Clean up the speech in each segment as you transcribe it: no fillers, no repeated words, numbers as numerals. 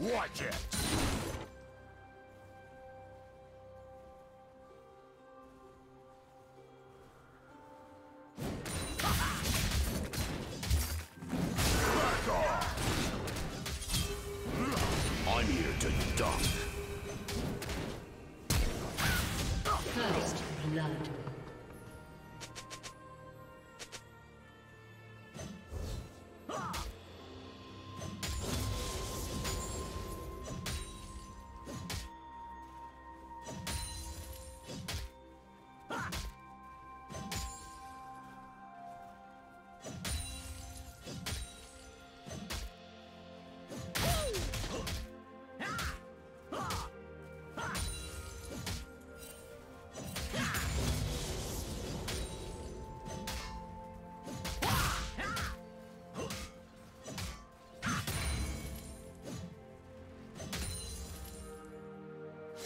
Watch it! Back off! I'm here to dunk. First blood.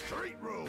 Straight road.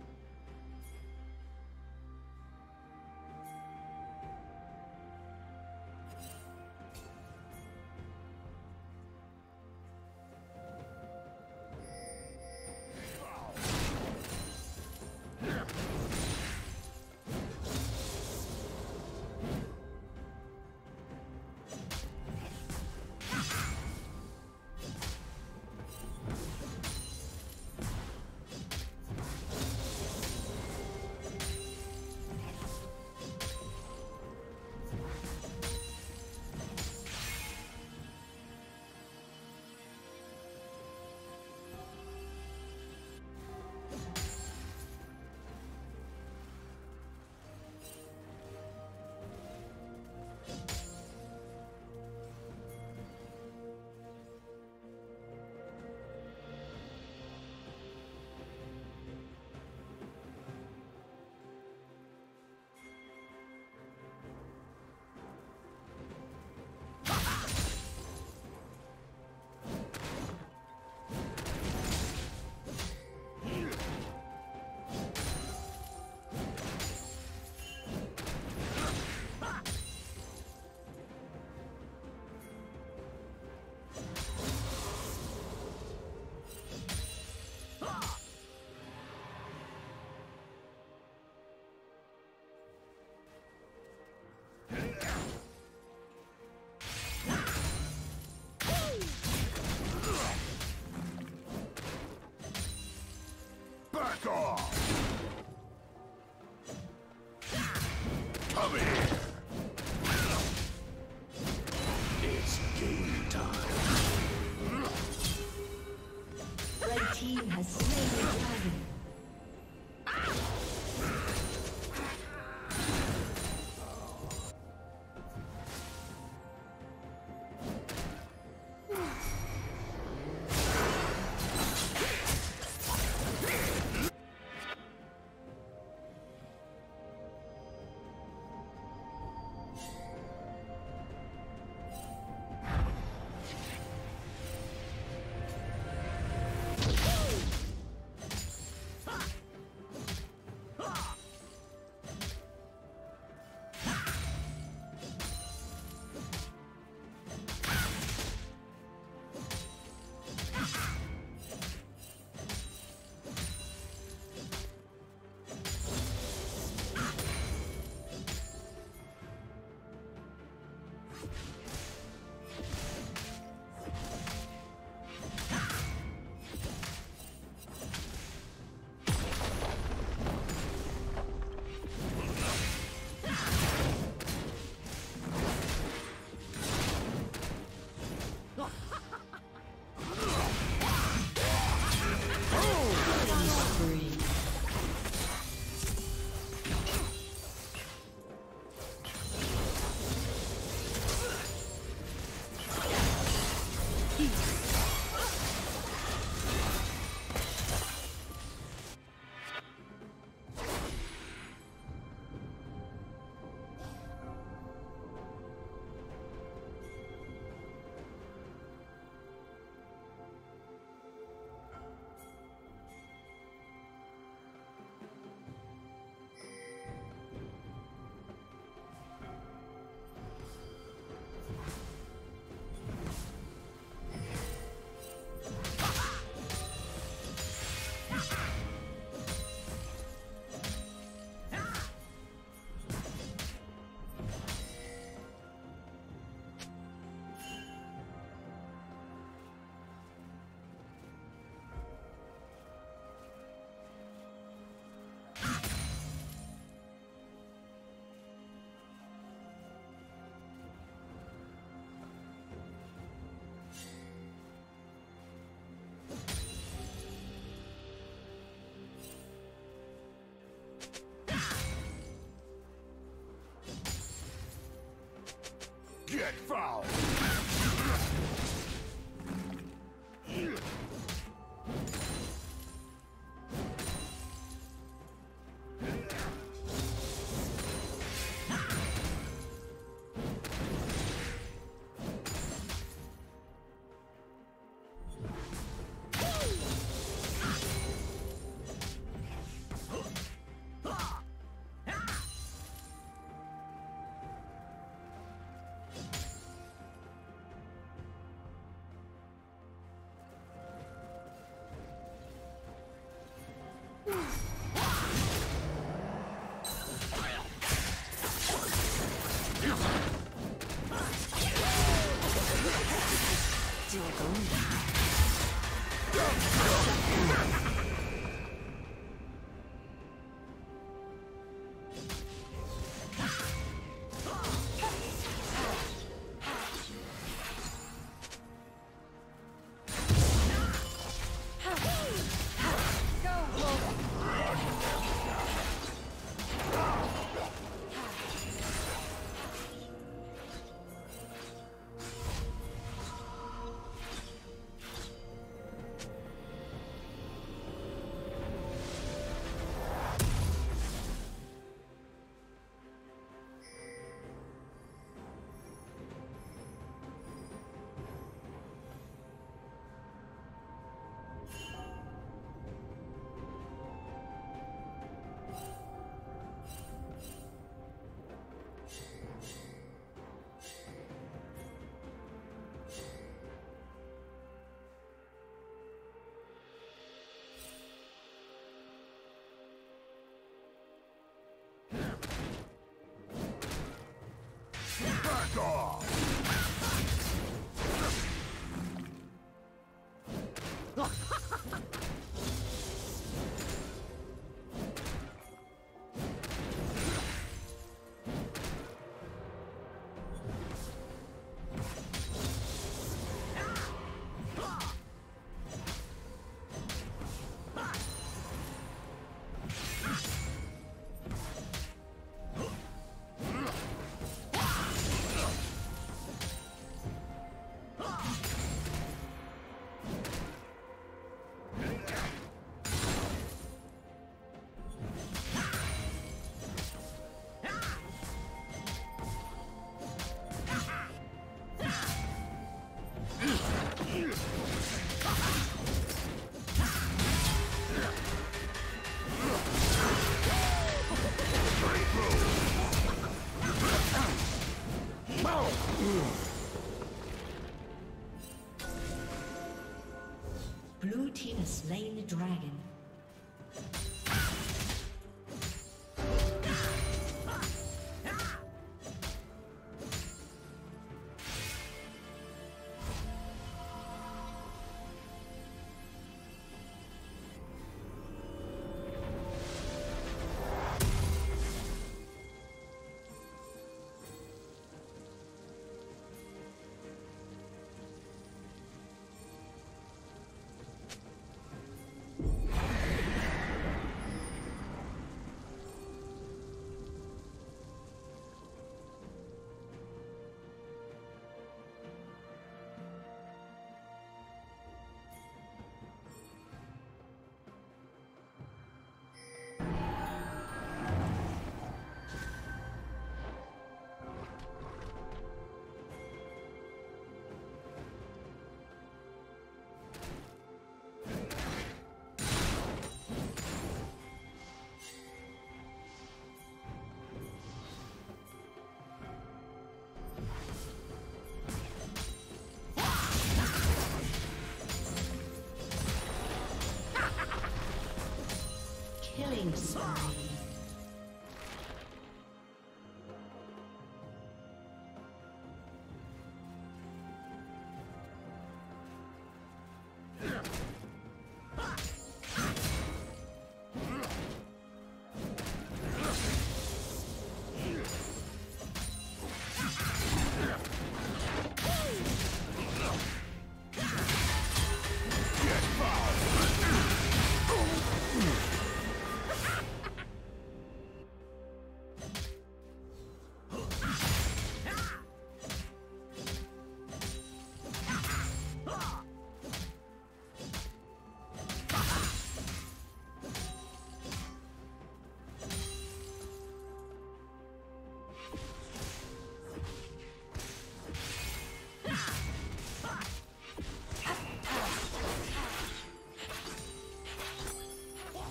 Get foul! Slain the dragon.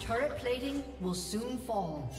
Turret plating will soon fall.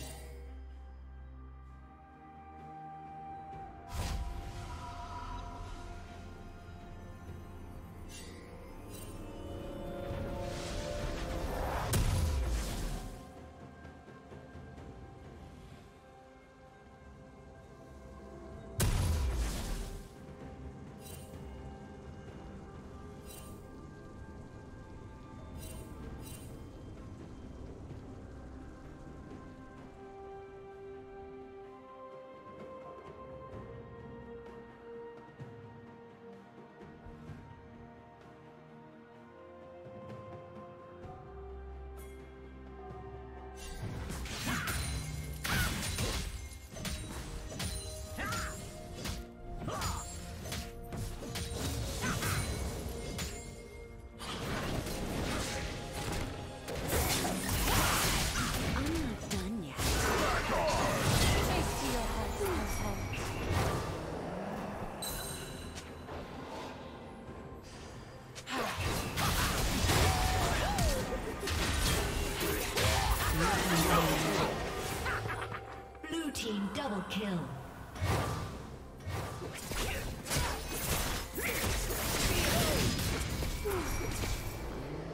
Kill.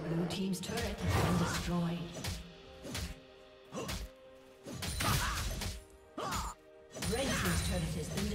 Blue team's turret has been destroyed. Red team's turret has been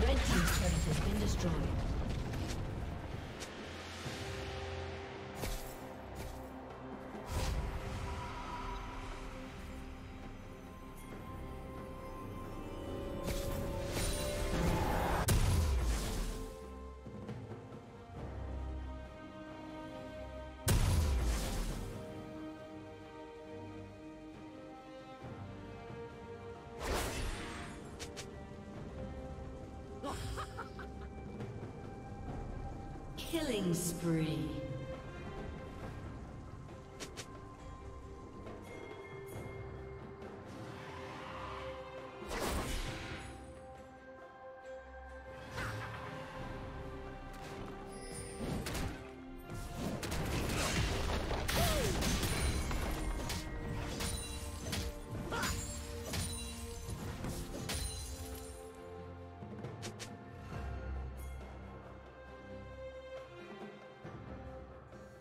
Red team's turret has been destroyed. Killing spree.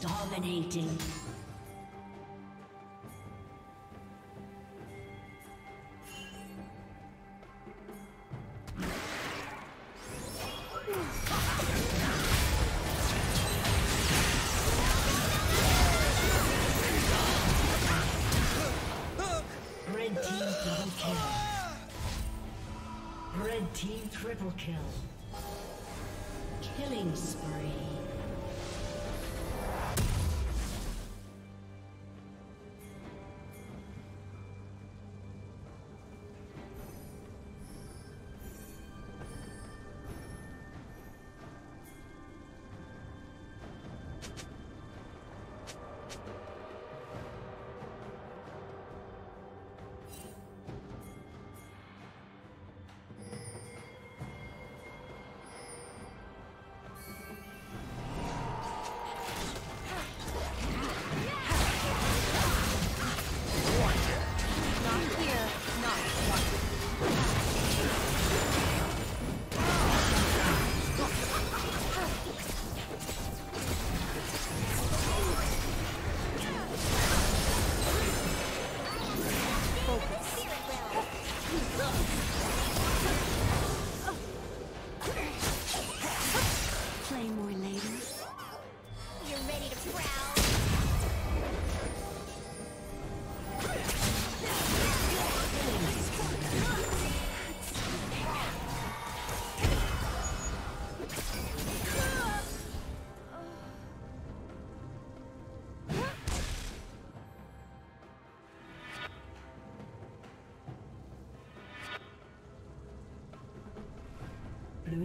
Dominating. Team triple kill. Killing spree. Blue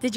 Did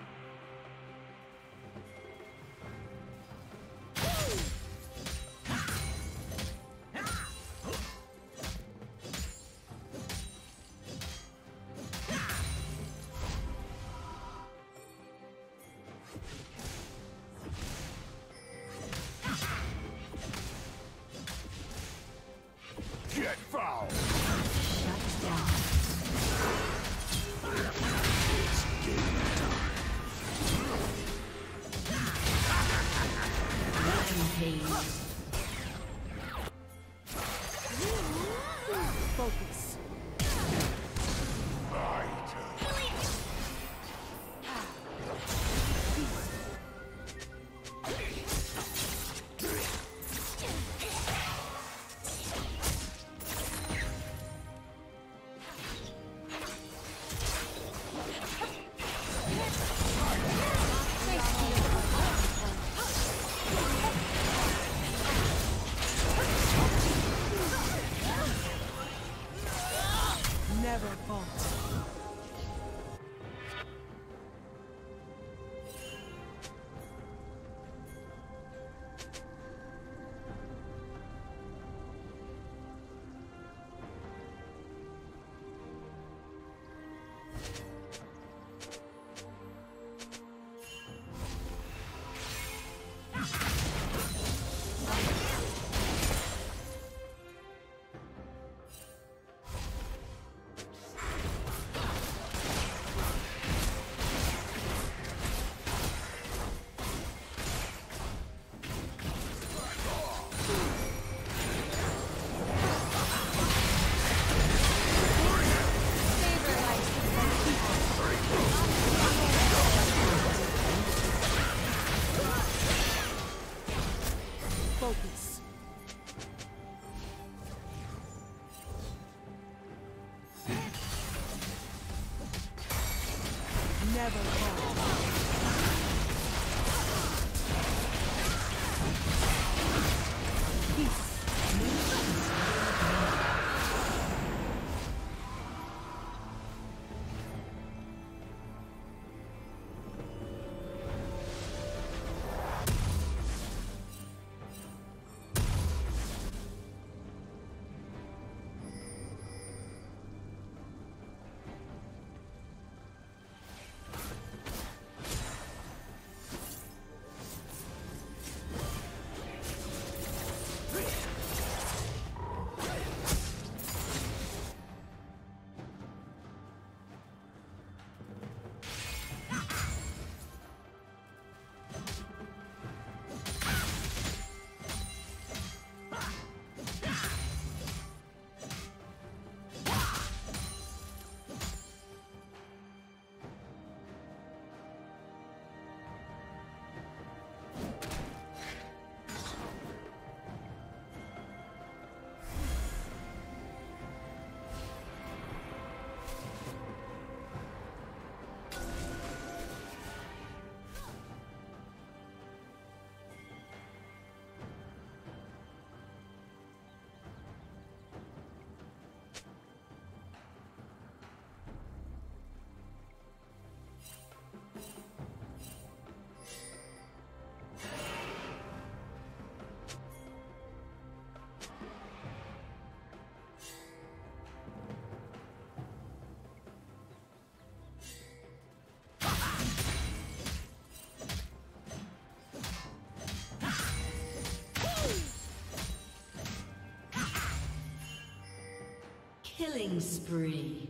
Killing spree.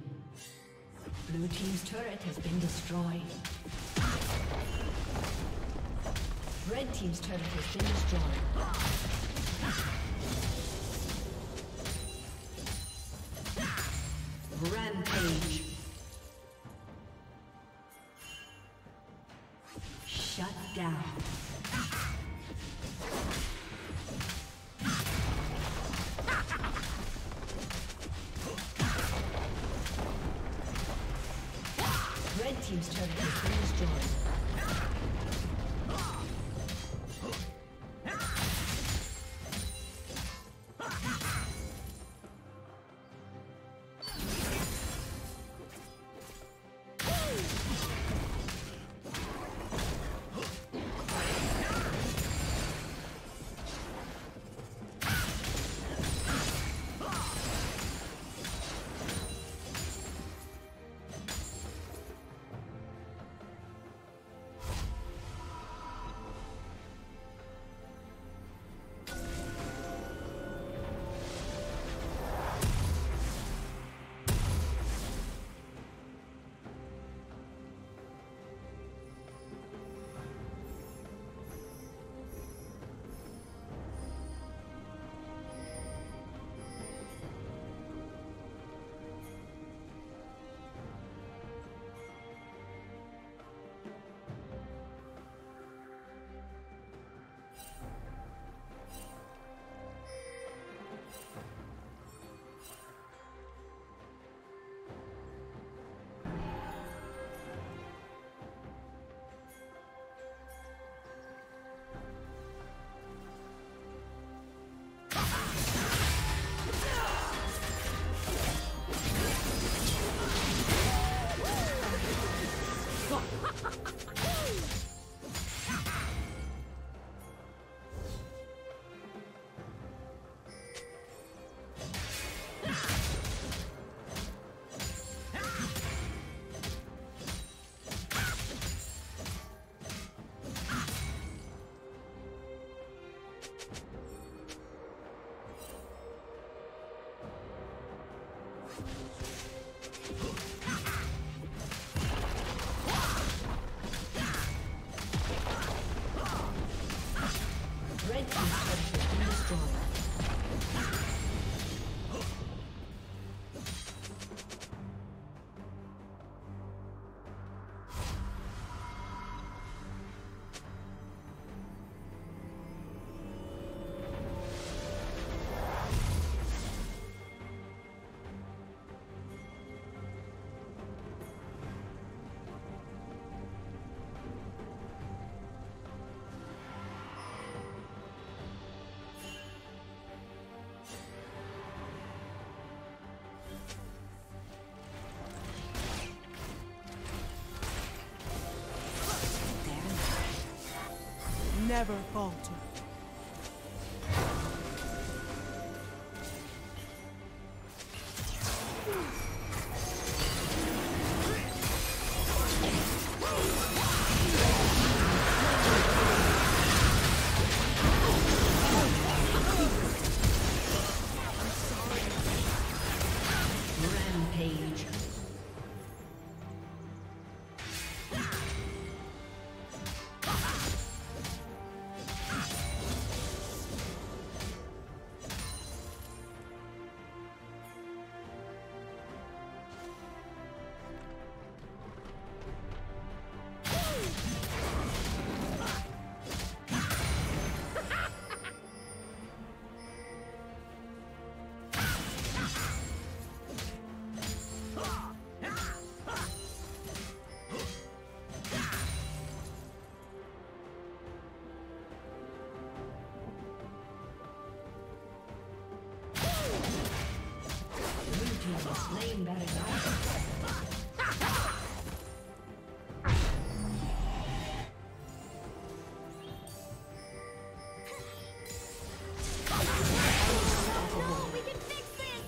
Blue team's turret has been destroyed. Red team's turret has been destroyed. Rampage. Shut down. Red team's turret has been destroyed. Never falter. Slain better die. No, we can fix this.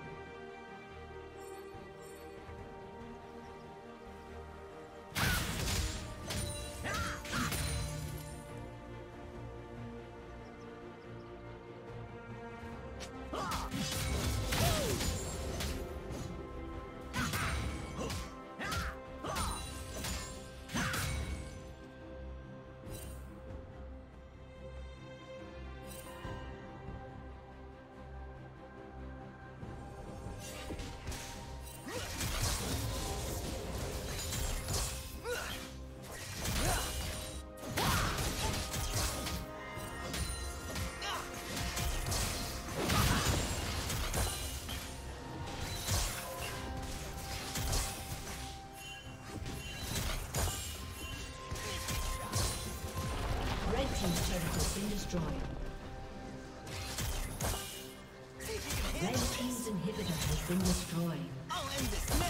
Team's turret has been destroyed. Red Team's inhibitor has been destroyed. I'll end this now!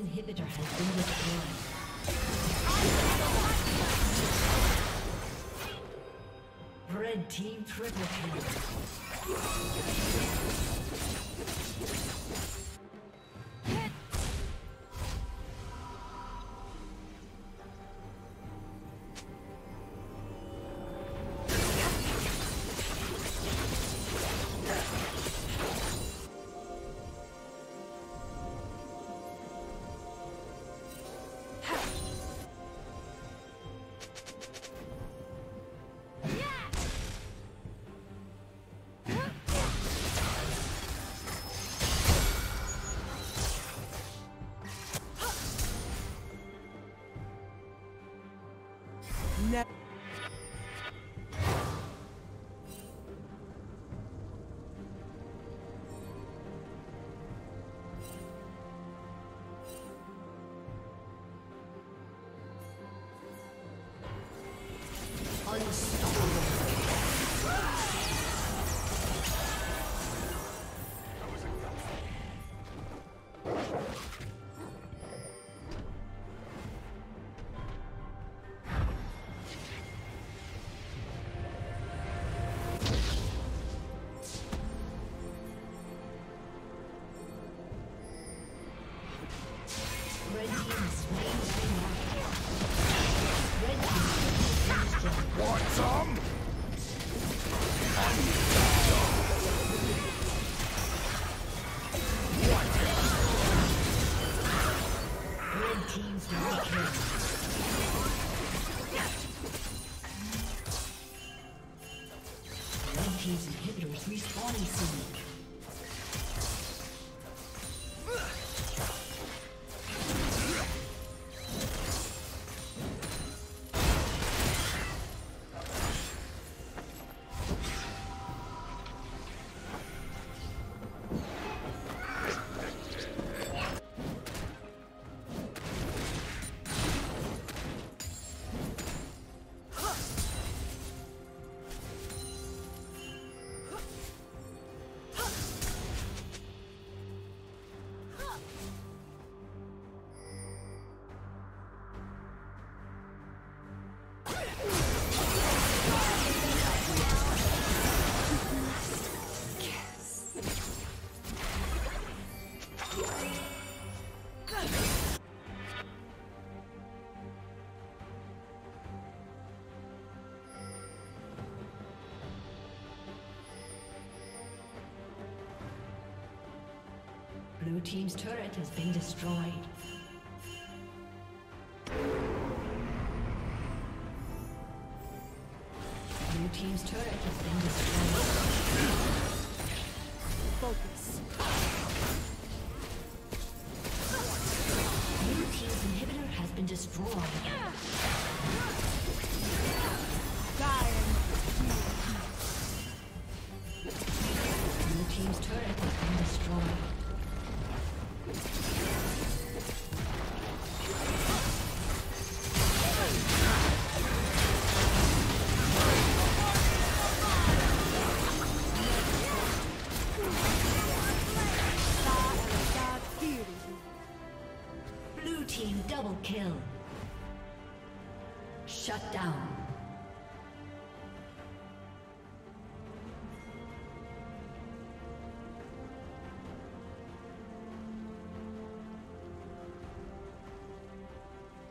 Inhibitor has been destroyed. Red Team triple kill. Blue team's turret has been destroyed. Blue team's turret has been destroyed. Focus. Blue team's inhibitor has been destroyed. Blue team's turret has been destroyed. Blue team double kill. Shut down.